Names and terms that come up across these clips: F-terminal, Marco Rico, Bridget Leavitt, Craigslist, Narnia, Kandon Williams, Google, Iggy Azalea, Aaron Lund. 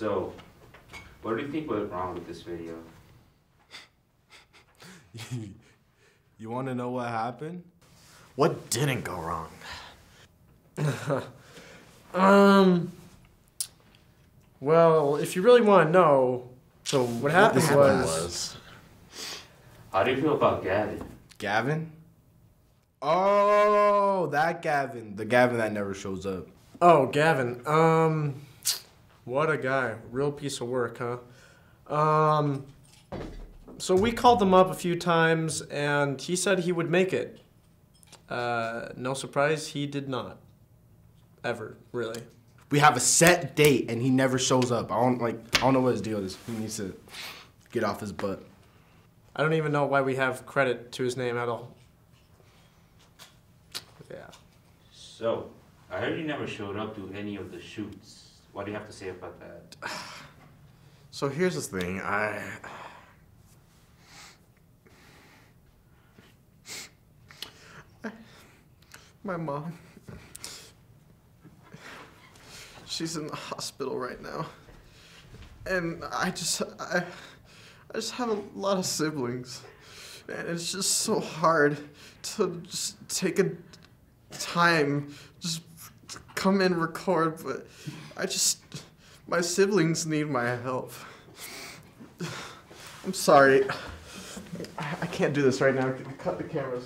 So, what do you think went wrong with this video? You want to know what happened? What didn't go wrong? Well, if you really want to know, so what happened was... How do you feel about Gavin? Gavin? Oh, that Gavin. The Gavin that never shows up. Oh, Gavin. What a guy. Real piece of work, huh? So we called him up a few times, and he said he would make it. No surprise, he did not. Ever, really. We have a set date, and he never shows up. I don't know what his deal is. He needs to get off his butt. I don't even know why we have credit to his name at all. Yeah. So, I heard you never showed up to any of the shoots. What do you have to say about that? So here's the thing, my mom, she's in the hospital right now, and I just have a lot of siblings, and it's just so hard to just take a time, just come and record, but my siblings need my help. I'm sorry. I can't do this right now. Cut the cameras.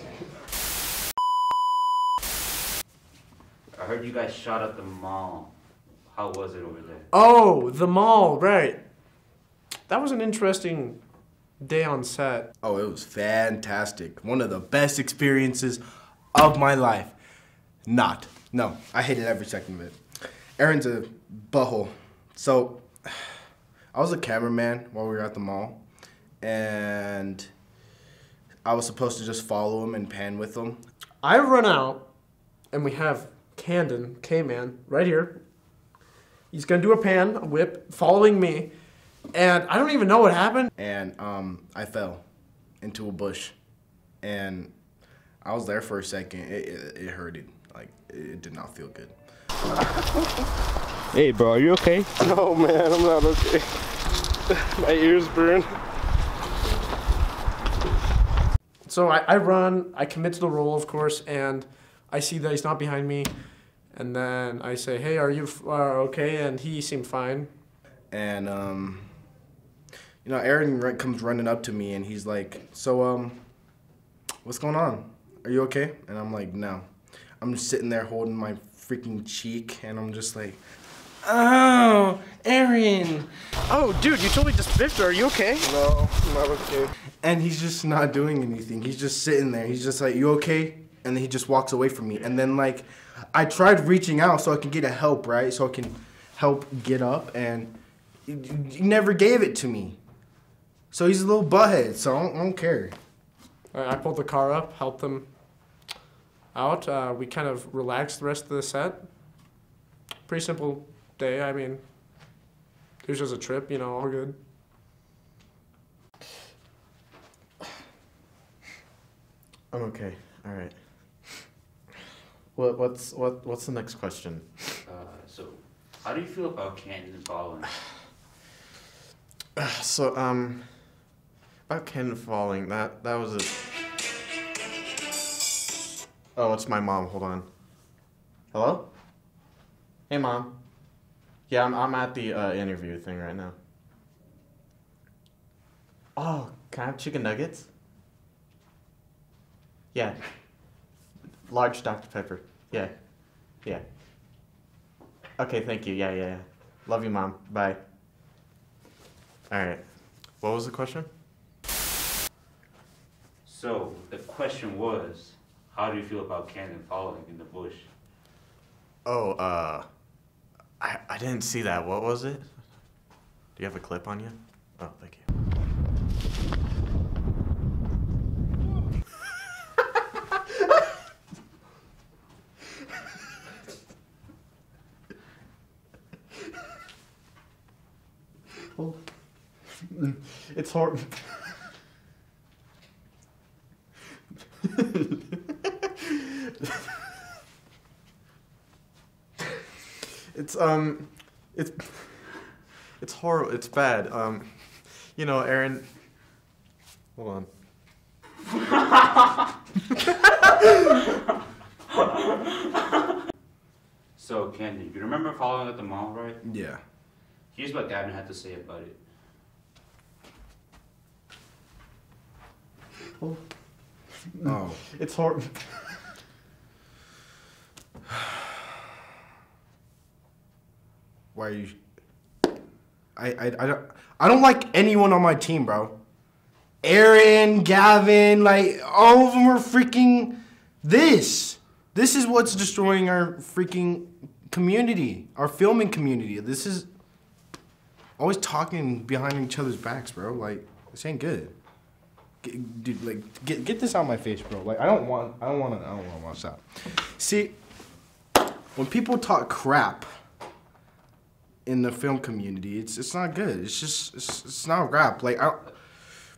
I heard you guys shot at the mall. How was it over there? Oh, the mall, right. That was an interesting day on set. Oh, it was fantastic. One of the best experiences of my life. No, I hated every second of it. Aaron's a butthole. So, I was a cameraman while we were at the mall, and I was supposed to just follow him and pan with him. I run out, and we have Kandon, K-Man, right here. He's gonna do a pan, a whip, following me, and I don't even know what happened. And I fell into a bush, and I was there for a second. It hurted. Like, it did not feel good. Hey, bro, are you okay? No, man, I'm not okay. My ears burn. So I run, I commit to the role, of course, and I see that he's not behind me. And then I say, hey, are you okay? And he seemed fine. And, you know, Aaron comes running up to me, and he's like, so, what's going on? Are you okay? And I'm like, no. I'm just sitting there holding my freaking cheek, and I'm just like, oh, Aaron. Oh, dude, you totally just biffed her. Are you okay? No, I'm not okay. And he's just not doing anything. He's just sitting there. He's just like, you okay? And then he just walks away from me. And then, like, I tried reaching out so I could get help, right? So I can help get up, and he never gave it to me. So he's a little butthead, so I don't care. All right, I pulled the car up, helped him out. We kind of relaxed the rest of the set. Pretty simple day. I mean, it was just a trip, you know, all good. I'm okay. All right. What's the next question? So, how do you feel about Kandon falling? So, about Kandon falling, that was a... Oh, it's my mom. Hold on. Hello? Hey, Mom. Yeah, I'm at the interview thing right now. Oh, can I have chicken nuggets? Yeah. Large Dr. Pepper. Yeah. Yeah. Okay, thank you. Yeah. Love you, Mom. Bye. All right. What was the question? So, the question was... How do you feel about Kandon falling in the bush? Oh, I didn't see that. What was it? Do you have a clip on you? Oh, thank you. Oh. It's hard. It's It's horrible. It's bad. You know, Aaron. Hold on. So, Kandon, you remember following at the mall, right? Yeah. Here's what Gavin had to say about it. Oh. No. It's hard. Why are you? I don't like anyone on my team, bro. Aaron, Gavin, like all of them are freaking this. This is what's destroying our freaking community, our filming community. This is always talking behind each other's backs, bro. Like this ain't good. Dude, like, get this out of my face, bro. Like, I don't want to watch that. See, when people talk crap in the film community, it's not good. It's just, it's not rap. Like,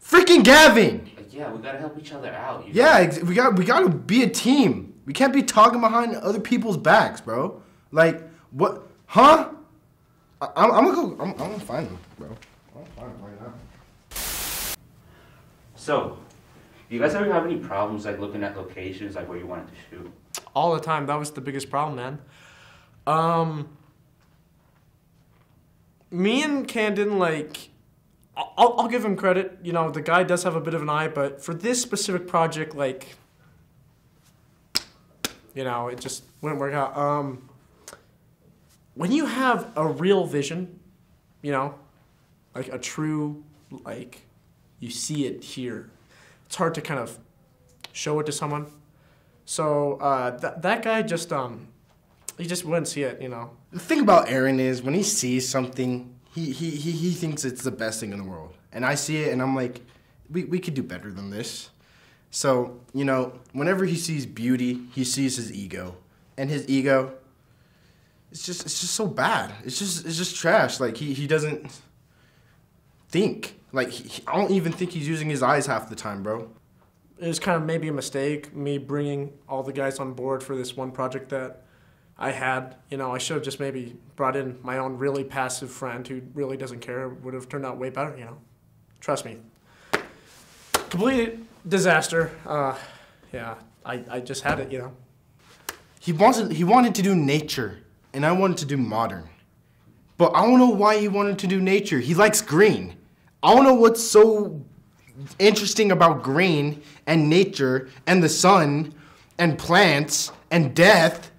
freaking Gavin! Yeah, we gotta help each other out. Yeah, we gotta be a team. We can't be talking behind other people's backs, bro. Like, what, huh? I'm gonna find him, bro. I'm gonna find him right now. So, do you guys ever have any problems like looking at locations, like where you wanted to shoot? All the time. That was the biggest problem, man. Me and Kandon, like, I'll give him credit. You know, the guy does have a bit of an eye, but for this specific project, like, you know, it just wouldn't work out. When you have a real vision, you know, like a true, like, you see it here. It's hard to kind of show it to someone. So that guy just, he just wouldn't see it, you know. The thing about Aaron is when he sees something, he thinks it's the best thing in the world. And I see it and I'm like, we could do better than this. So, you know, whenever he sees beauty, he sees his ego. And his ego, it's just so bad. It's just trash. Like he doesn't think. Like, I don't even think he's using his eyes half the time, bro. It was kind of maybe a mistake, me bringing all the guys on board for this one project that I had. You know, I should have just maybe brought in my own really passive friend who really doesn't care. Would have turned out way better, you know. Trust me. Complete disaster. Yeah, I just had it, you know. He wanted to do nature, and I wanted to do modern. But I don't know why he wanted to do nature. He likes green. I don't know what's so interesting about green and nature and the sun and plants and death.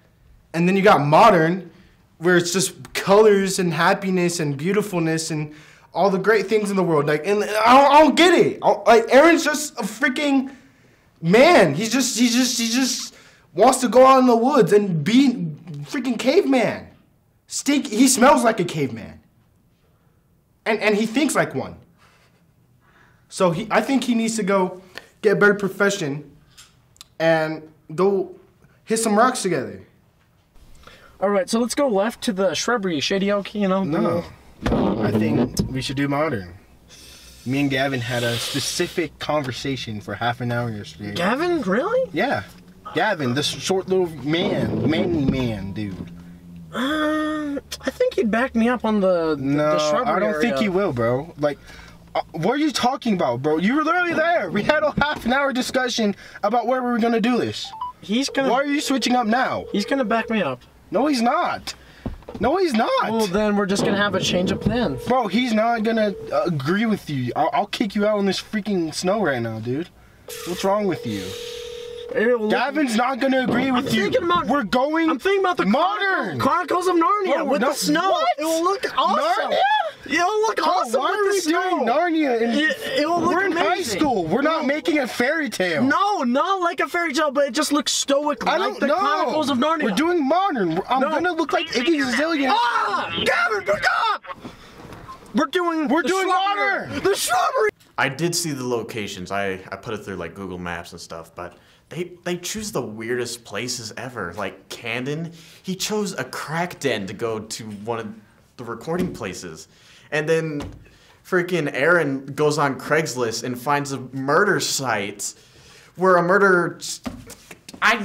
And then you got modern, where it's just colors and happiness and beautifulness and all the great things in the world. Like, and I don't get it. Like, Aaron's just a freaking man. He just wants to go out in the woods and be freaking caveman. Stink. He smells like a caveman. And he thinks like one. So I think he needs to go get a better profession and go hit some rocks together. All right, so let's go left to the shrubbery, shady oak, you know? No, I think we should do modern. Me and Gavin had a specific conversation for half an hour yesterday. Gavin, really? Yeah, Gavin, this short little man, manly man, dude. I think he'd back me up on the shrubbery area. No, I don't think he will, bro. Like, what are you talking about, bro? You were literally there. We had a half an hour discussion about where we were gonna do this. Why are you switching up now? He's gonna back me up. No, he's not. No, he's not. Well, then we're just gonna have a change of plans. Bro, he's not gonna agree with you. I'll kick you out on this freaking snow right now, dude. What's wrong with you? Gavin's not gonna agree with you. We're going. I'm thinking about the modern Chronicles of Narnia with the snow. What? It will look awesome. Narnia? It'll look awesome. Why are we doing Narnia? It'll look amazing. We're in high school. We're not making a fairy tale. No, not like a fairy tale, but it just looks stoic like the Chronicles of Narnia. We're doing modern. I'm gonna look like Iggy Azalea. Ah, Gavin, pick up! We're doing modern. The shrubbery. I did see the locations. I put it through like Google Maps and stuff, but. They choose the weirdest places ever. Like Kandon, he chose a crack den to go to one of the recording places. And then freaking Aaron goes on Craigslist and finds a murder site where a murderer... I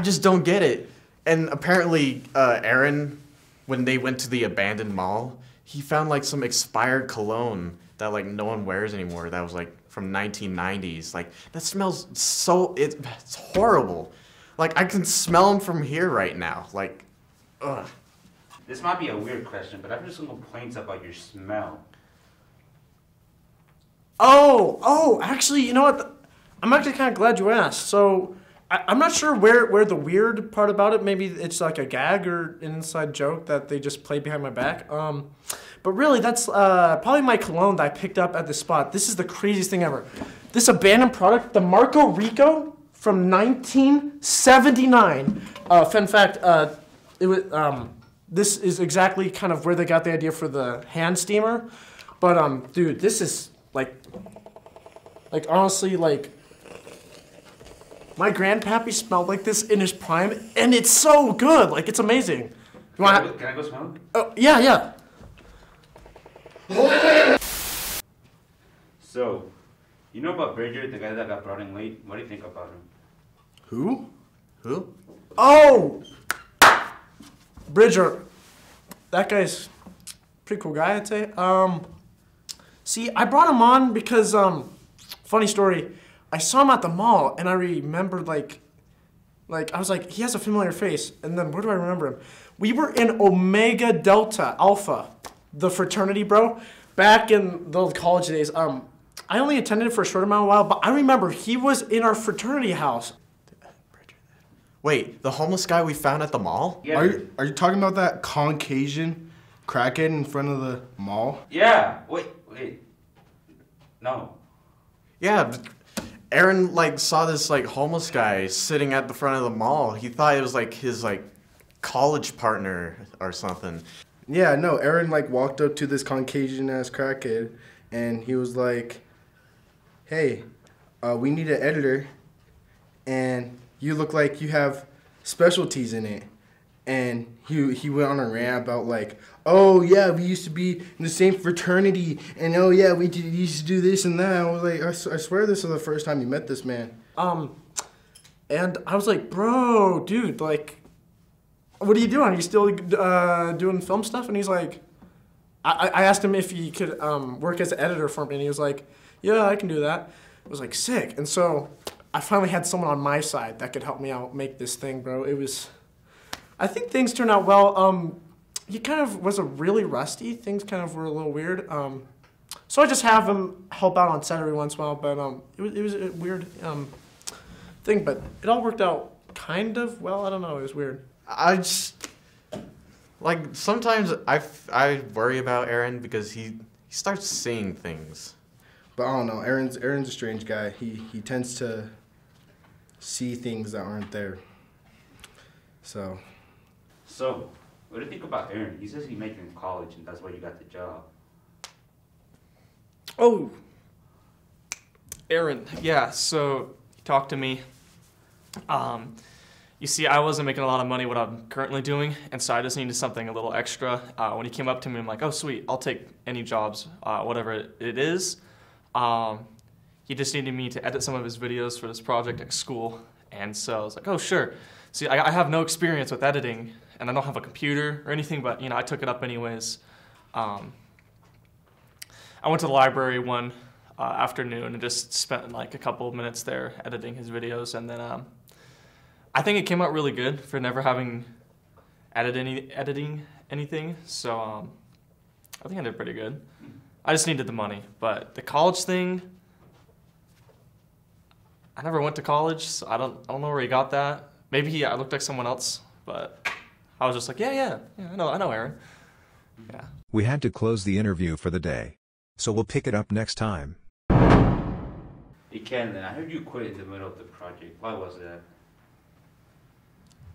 just don't get it. And apparently Aaron, when they went to the abandoned mall, he found like some expired cologne that like no one wears anymore that was like from 1990s. Like that smells so, it's horrible. Like I can smell them from here right now. Like, ugh. This might be a weird question, but I've heard some complaints about your smell. Oh, actually, you know what? I'm actually kind of glad you asked. So I'm not sure where the weird part about it, maybe it's like a gag or an inside joke that they just play behind my back. But really, that's probably my cologne that I picked up at this spot. This is the craziest thing ever. This abandoned product, the Marco Rico from 1979. Fun fact, it was, this is exactly kind of where they got the idea for the hand steamer. But dude, this is like honestly, like, my grandpappy smelled like this in his prime, and it's so good. Like, it's amazing. You want? Can I go smell it? Oh, yeah. So, you know about Bridger, the guy that got brought in late? What do you think about him? Who? Oh! Bridger. That guy's a pretty cool guy, I'd say. See, I brought him on because, funny story. I saw him at the mall, and I remembered, like I was like, he has a familiar face, and then where do I remember him? We were in Omega Delta Alpha, the fraternity, bro, back in the college days. I only attended it for a short amount of while, but I remember he was in our fraternity house. Wait, the homeless guy we found at the mall? Yeah. Are you talking about that Caucasian crackhead in front of the mall? Yeah, wait, no. Yeah. Aaron saw this homeless guy sitting at the front of the mall. He thought it was his college partner or something. Yeah, no, Aaron walked up to this Caucasian ass crackhead and he was like, "Hey, we need an editor and you look like you have specialties in it." And he went on a rant about "Oh yeah, we used to be in the same fraternity, and oh yeah, we used to do this and that." I was like, I swear this is the first time you met this man. And I was like, "Bro, dude, what are you doing? Are you still doing film stuff?" And he's like, I asked him if he could work as an editor for me, and he was like, "Yeah, I can do that." I was like, sick. And so I finally had someone on my side that could help me out make this thing, bro. It was. I think things turned out well. He kind of was really rusty. Things kind of were a little weird. So I just have him help out on set every once in a while, but it was a weird thing, but it all worked out kind of well. I don't know, it was weird. I just, sometimes I worry about Aaron because he starts seeing things. But I don't know, Aaron's a strange guy. He tends to see things that aren't there, so. So, what do you think about Aaron? He says he made it in college and that's why you got the job. Oh, Aaron. Yeah, so he talked to me. You see, I wasn't making a lot of money what I'm currently doing, and so I just needed something a little extra. When he came up to me, I'm like, "Oh, sweet, I'll take any jobs, whatever it is." He just needed me to edit some of his videos for this project at school, and so I was like, "Oh, sure." See, I have no experience with editing, and I don't have a computer or anything, but, you know, I took it up anyways. I went to the library one afternoon and just spent, a couple of minutes there editing his videos, and then I think it came out really good for never having editing anything, so I think I did pretty good. I just needed the money, but the college thing, I never went to college, so I don't know where he got that. Maybe I looked like someone else, but I was just like, yeah, I know Aaron. Yeah. We had to close the interview for the day, so we'll pick it up next time. Hey, Kandon, I heard you quit in the middle of the project. Why was that?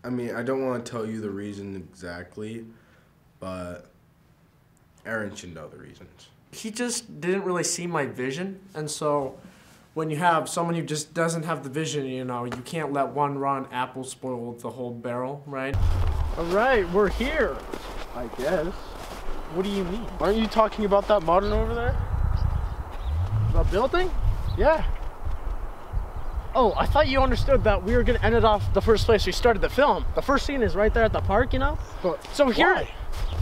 I mean, I don't want to tell you the reason exactly, but Aaron should know the reasons. He just didn't really see my vision, and so when you have someone who just doesn't have the vision, you know, you can't let one rotten apple spoil the whole barrel, right? All right, we're here, I guess. What do you mean? Aren't you talking about that modern over there? The building? Yeah. Oh, I thought you understood that we were gonna end it off the first place we started the film. The first scene is right there at the park, you know? But so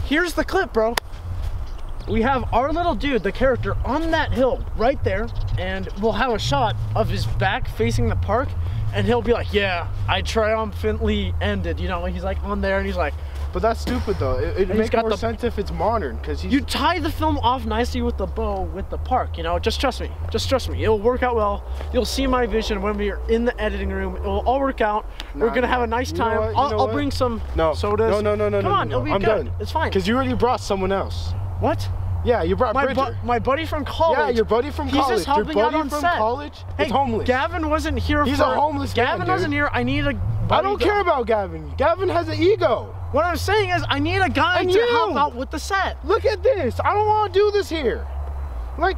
here's the clip, bro. we have our little dude, the character, on that hill right there, and we'll have a shot of his back facing the park, and he'll be like, yeah, I triumphantly ended, you know, he's like on there, and he's like, but that's stupid though. It makes more sense if it's modern, because you tie the film off nicely with the bow with the park, you know. Just trust me, it'll work out well. You'll see my vision when we're in the editing room. It'll all work out. Nah, we're gonna have a nice time. I'll bring some sodas. No. Come on, it'll be good. It's fine. Because you already brought someone else. What? Yeah, you brought my buddy from college. Yeah, your buddy from college. He's just helping out on set. Your buddy from college is homeless. Gavin wasn't here. He's a homeless man, dude. Gavin wasn't here. I need a buddy. I don't care about Gavin. Gavin has an ego. What I'm saying is I need a guy to help out with the set. Look at this. I don't want to do this here. Like,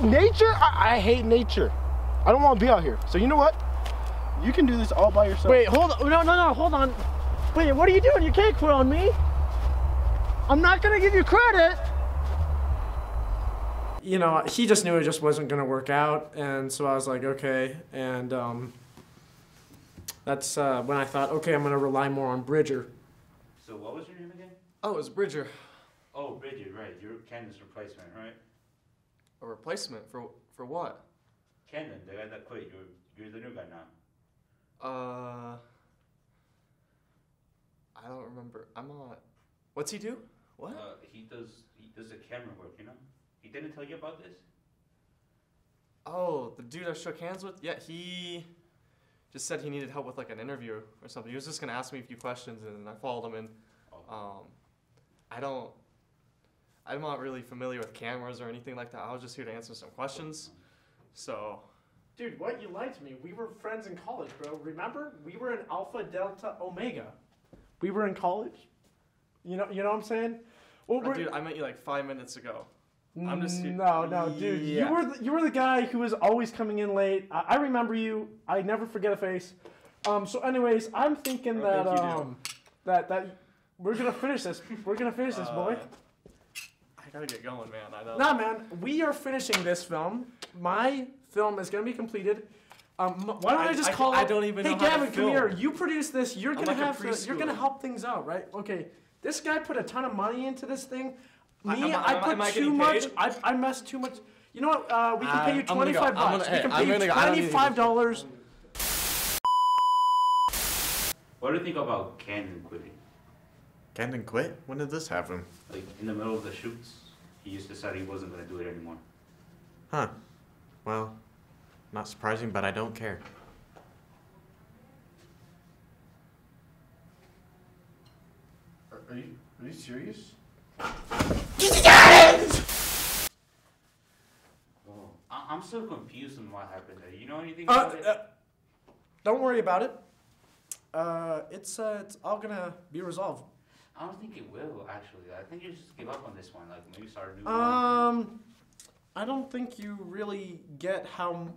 nature, I hate nature. I don't want to be out here. So you know what? You can do this all by yourself. Wait, hold on. No, hold on. Wait, what are you doing? You can't quit on me. I'm not going to give you credit. You know, he just knew it just wasn't going to work out. And so I was like, okay. And that's when I thought, okay, I'm going to rely more on Bridger. So what was your name again? Oh, it was Bridger. Oh, Bridger, right. You're Kandon's replacement, right? A replacement? For what? Kandon, the guy that quit. You're the new guy now. I don't remember. I'm not... What's he do? What? He does the camera work, you know? He didn't tell you about this? Oh, the dude I shook hands with? Yeah, he... just said he needed help with like an interview or something. He was just gonna ask me a few questions, and I followed him in. I'm not really familiar with cameras or anything like that. I was just here to answer some questions. So. Dude, what? You lied to me. We were friends in college, bro. Remember? We were in Alpha, Delta, Omega. We were in college. You know what I'm saying? Well, dude, I met you like 5 minutes ago. I'm just here. No, dude. Yeah. You were the guy who was always coming in late. I remember you. I never forget a face. So, anyways, I'm thinking that we're gonna finish this. We're gonna finish this, boy. I gotta get going, man. I know. Nah, man. We are finishing this film. My film is gonna be completed. Why don't I just call it? I don't even know. Hey, Gavin, come here. You produce this. You're gonna you're gonna help things out, right? Okay. This guy put a ton of money into this thing. Me, I put too much. I messed too much. You know what? We can pay you $25. We can pay you $25. What do you think about Kandon quitting? Kandon quit? When did this happen? Like in the middle of the shoots, he just decided he wasn't gonna do it anymore. Huh? Well, not surprising, but I don't care. Are you serious? Yes! Oh, I'm so confused on what happened there. You know anything about it? Don't worry about it. It's all gonna be resolved. I don't think it will, actually. I think you just give up on this one. Like maybe start a new one. I don't think you really get how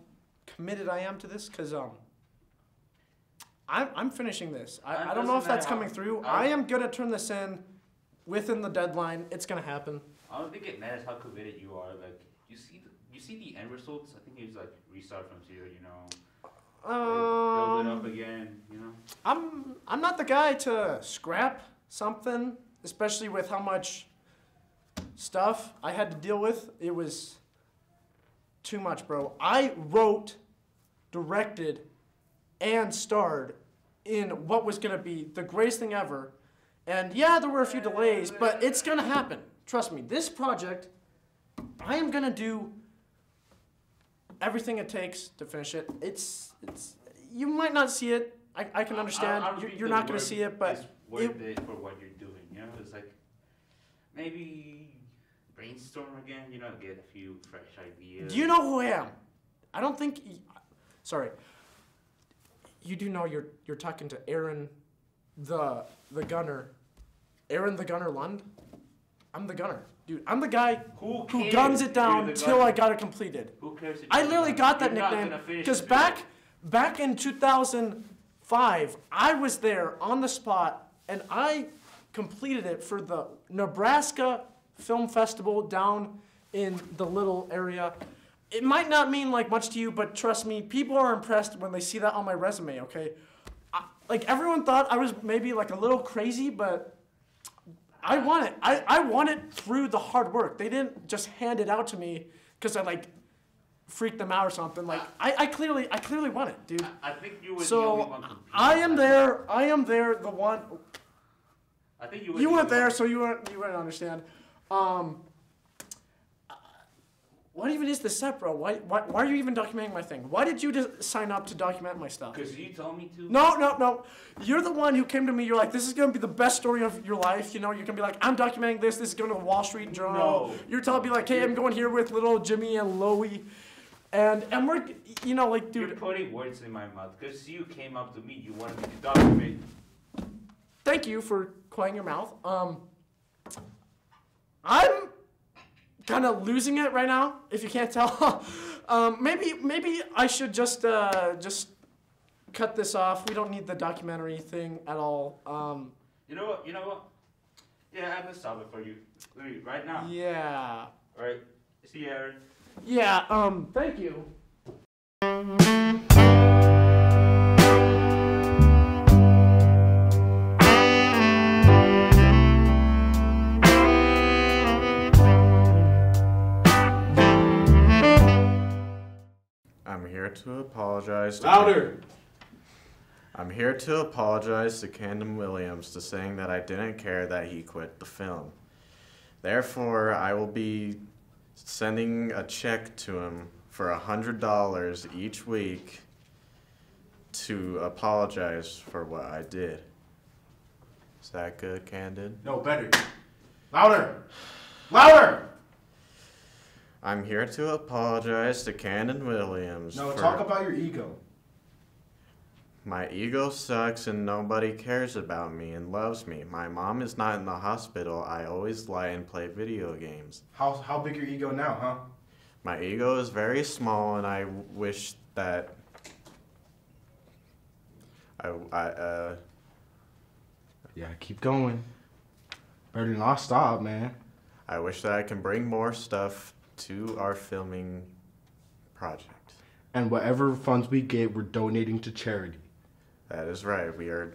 committed I am to this, cause I'm finishing this. I don't know if that's coming through. I am gonna turn this in. Within the deadline, it's gonna happen. I don't think it matters how committed you are. Like you see the end results. I think it's like restart from zero. You know, build it up again. You know. I'm not the guy to scrap something, especially with how much stuff I had to deal with. It was too much, bro. I wrote, directed, and starred in what was gonna be the greatest thing ever. And yeah, there were a few delays, but it's gonna happen. Trust me, this project, I am gonna do everything it takes to finish it. It's you might not see it. I can understand. You're not gonna see it, but it's worth it for what you're doing. You know, it's like maybe brainstorm again. You know, get a few fresh ideas. Do you know who I am? I don't think. Sorry. You do know you're talking to Aaron, the gunner. Aaron the Gunner Lund? I'm the gunner. Dude, I'm the guy who guns it down till I got it completed. Who cares? I literally got that nickname because back in 2005, I was there on the spot and I completed it for the Nebraska Film Festival down in the little area. It might not mean like much to you, but trust me, people are impressed when they see that on my resume, okay? Like, everyone thought I was maybe, like, a little crazy, but I want it. I want it through the hard work. They didn't just hand it out to me because I like freaked them out or something. Like I clearly want it, dude. I think you were the only one competing. I am there. The one. I think you weren't there, so you wouldn't understand. What even is the set, bro? Why are you even documenting my thing? Why did you just sign up to document my stuff? Because you told me to. No. You're the one who came to me. You're like, this is going to be the best story of your life. You know, you're going to be like, I'm documenting this. This is going to the Wall Street Journal. No. You're telling me like, hey, I'm going here with little Jimmy and Loey. And we're, you know, like, dude. You're putting words in my mouth. Because you came up to me. You wanted me to document. Thank you for quieting your mouth. I'm kind of losing it right now, if you can't tell. Maybe I should just cut this off. We don't need the documentary thing at all. You know what? Yeah, I'm gonna stop it for you. Right now. Yeah. All right. See you, Aaron. Yeah. Thank you. To apologize to louder. I'm here to apologize to Kandon Williams for saying that I didn't care that he quit the film. Therefore, I will be sending a check to him for $100 each week to apologize for what I did. Is that good, Kandon? No, better. Louder. Louder. I'm here to apologize to Kandon Williams. No, talk about your ego. My ego sucks and nobody cares about me and loves me. My mom is not in the hospital. I always lie and play video games. How big your ego now, huh? My ego is very small and I wish that I yeah, keep going. Better than I stop, man. I wish that I can bring more stuff to our filming project. And whatever funds we get, we're donating to charity. That is right. We are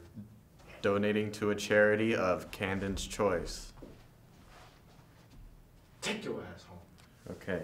donating to a charity of Kandon's choice. Take your ass home. Okay.